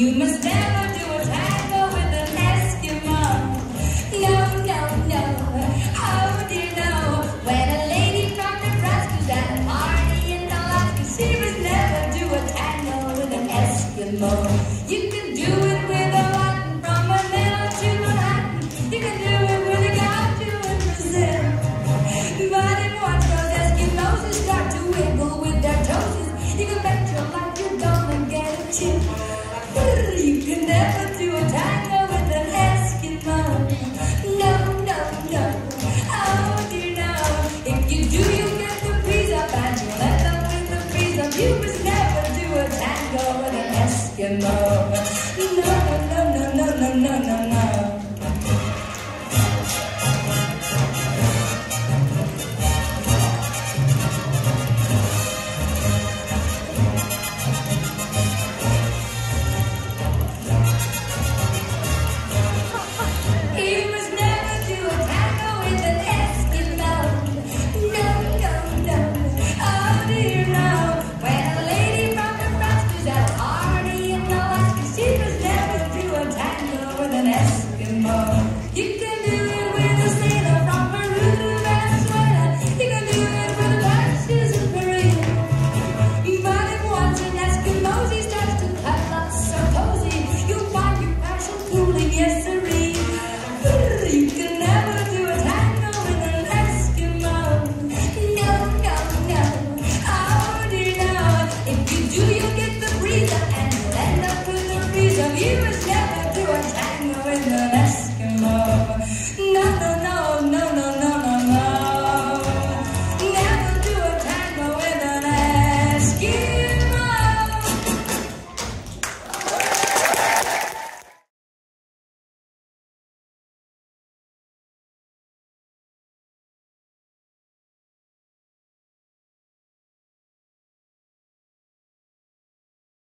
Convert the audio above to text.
You must never do a tango with an Eskimo. No. How do you know? When a lady from Nebraska's at a party in Alaska, she must never do a tango with an Eskimo.